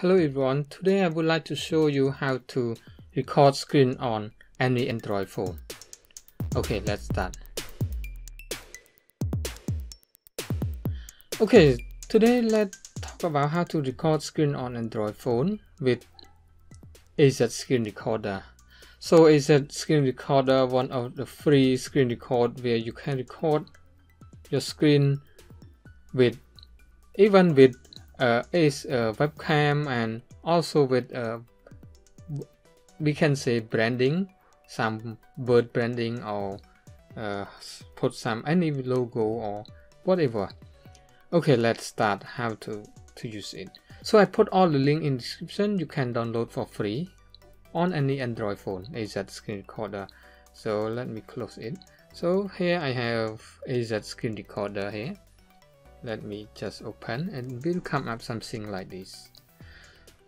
Hello everyone, today I would like to show you how to record screen on any Android phone. Okay, let's start. Okay, today let's talk about how to record screen on Android phone with AZ Screen Recorder. So AZ Screen Recorder, one of the free screen record where you can record your screen with webcam, and also with we can say branding, some bird branding, or put some any logo or whatever. Okay, let's start how to use it. So I put all the link in description. You can download for free on any Android phone, AZ Screen Recorder. So let me close it. So here I have AZ Screen Recorder here. Let me just open and will come up something like this.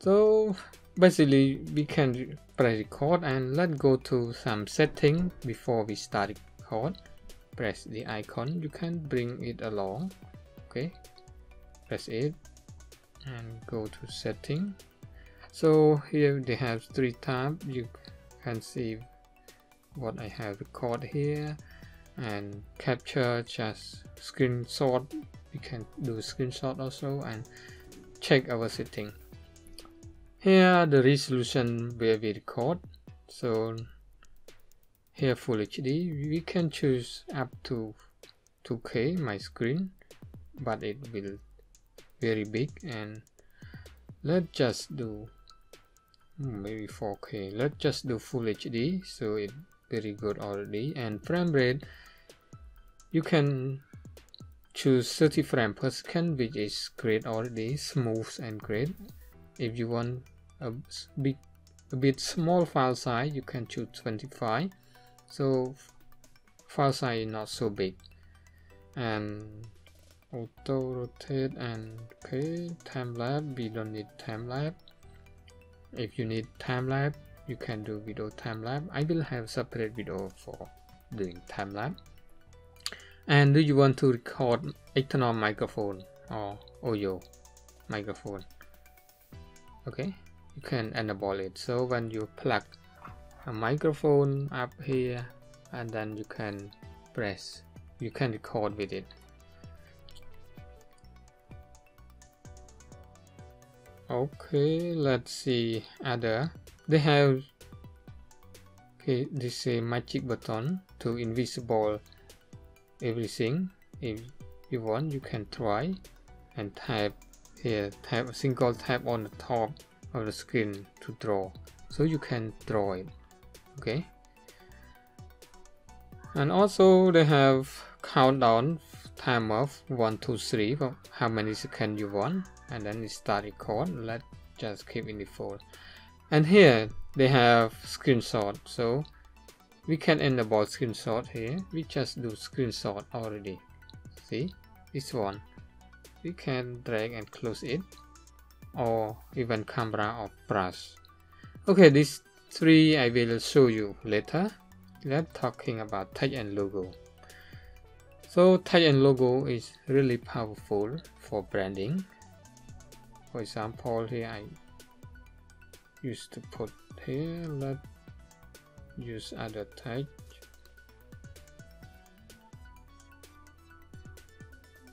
So basically we can press record, and let's go to some setting before we start record. Press the icon, you can bring it along. Okay, press it and go to setting. So here they have three tabs. You can see what I have record here, and capture, just screenshot. We can do screenshot also, and check our setting. Here the resolution where we record. So here Full HD, we can choose up to 2K my screen, but it will very big. And let's just do maybe 4K. Let's just do Full HD, so it's very good already. And frame rate, you can choose 30 frames per second, which is great already, smooth and great. If you want a bit small file size, you can choose 25. So file size is not so big. And auto rotate, and okay, time lapse. We don't need time lapse. If you need time lapse, you can do video time lapse. I will have separate video for doing time lapse. And do you want to record external microphone or audio microphone? Okay, you can enable it. So when you plug a microphone up here, and then you can press, you can record with it. Okay, let's see other. They have, okay, this is a magic button to invisible everything. If you want, you can try and type here, type a single tap on the top of the screen to draw, so you can draw it. Okay, and also they have countdown time of 1 2 3 for how many seconds you want, and then it start record. Let's just keep in default. And here they have screenshot, so we can enable screenshot here. We just do screenshot already. See this one, we can drag and close it, or even camera or brush. Okay, these three I will show you later. Let's talking about text and logo. So text and logo is really powerful for branding. For example, here I used to put here. Let's use other type.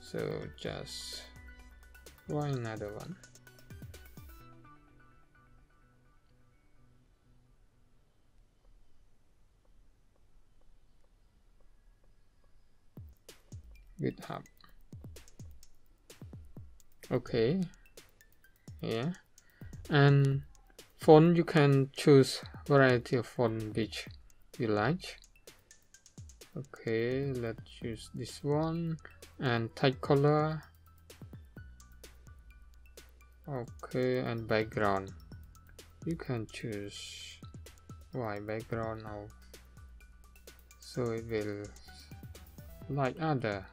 So just try another one. VidHub. Okay. Yeah. And font, you can choose variety of font which you like. Okay, let's choose this one. And type color. Okay, and background, you can choose white background now, so it will like other.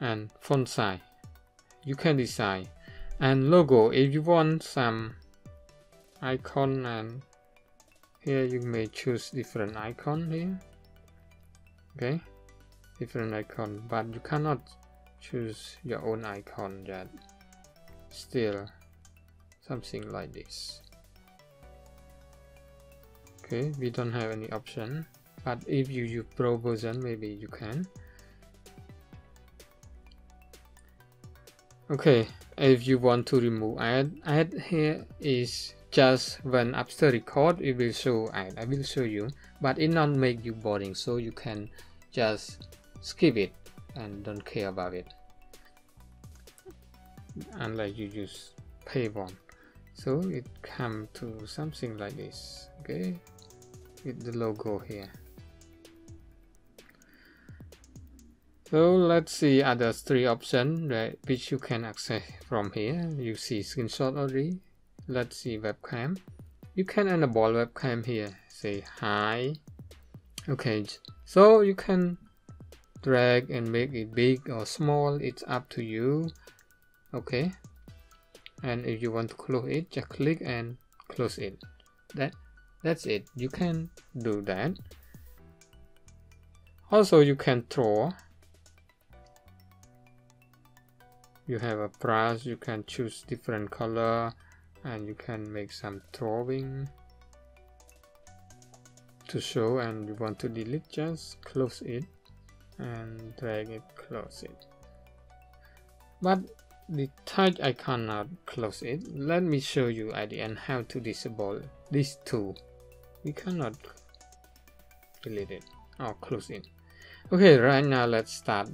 And font size, you can decide. And logo, if you want some icon, and here you may choose different icon here. Okay, different icon, but you cannot choose your own icon that still something like this. Okay, we don't have any option, but if you use pro version maybe you can. Okay, if you want to remove add here is just when after record it will show add. I will show you, but it not make you boring, so you can just skip it and don't care about it unless you use pay one. So it come to something like this, okay, with the logo here. So let's see other three options that which you can access from here. You see screenshot already. Let's see webcam. You can enable webcam here. Say hi. Okay, so you can drag and make it big or small. It's up to you. Okay. And if you want to close it, just click and close it. That's it. You can do that. Also, you can draw. You have a brush, you can choose different color and you can make some drawing to show, and you want to delete, just close it and drag it, close it. But the touch I cannot close it. Let me show you at the end how to disable these two. We cannot delete it or close it. Okay, right now let's start.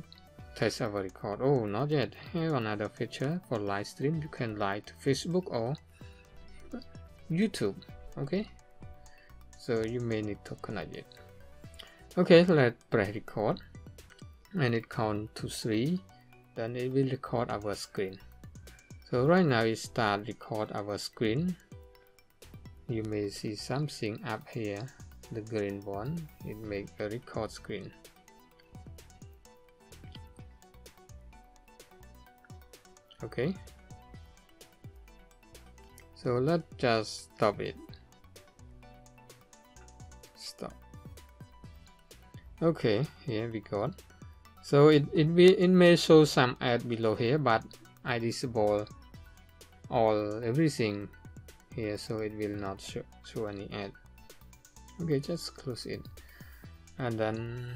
Test our record. Oh, not yet. Here another feature for live stream. You can live to Facebook or YouTube. Okay, so you may need to connect it. Okay, let's press record and it count to 3, then it will record our screen. So right now it start record our screen. You may see something up here, the green one. It make a record screen. Okay, so let's just stop it. Stop. Okay, here we go. So it may show some ad below here, but I disable everything here, so it will not show any ad. Okay, just close it and then.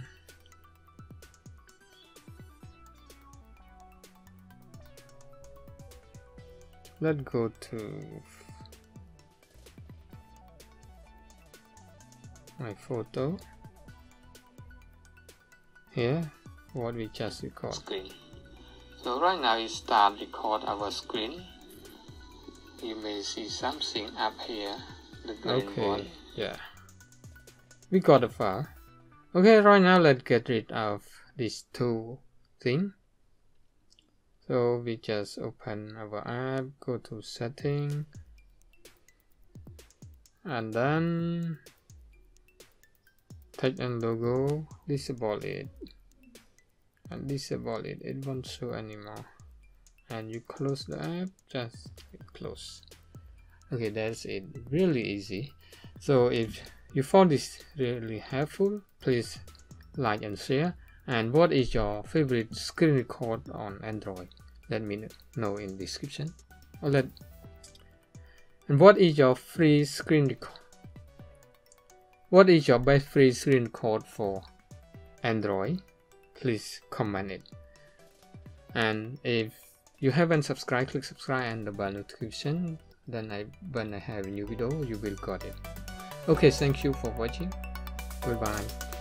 Let's go to my photo here, what we just record. Screen. So right now you start record our screen. You may see something up here, the green one. Yeah, we got a file. Okay, right now let's get rid of these two things. So we just open our app, go to setting, and then text and logo, disable it, and disable it. It won't show anymore. And you close the app, just close. Okay, that's it. Really easy. So if you found this really helpful, please like and share. And what is your favorite screen record on Android? Let me know in description. And what is your free screen record? What is your best free screen record for Android? Please comment it. And if you haven't subscribed, click subscribe and the bell notification. Then when I have a new video, you will get it. Okay, thank you for watching. Goodbye.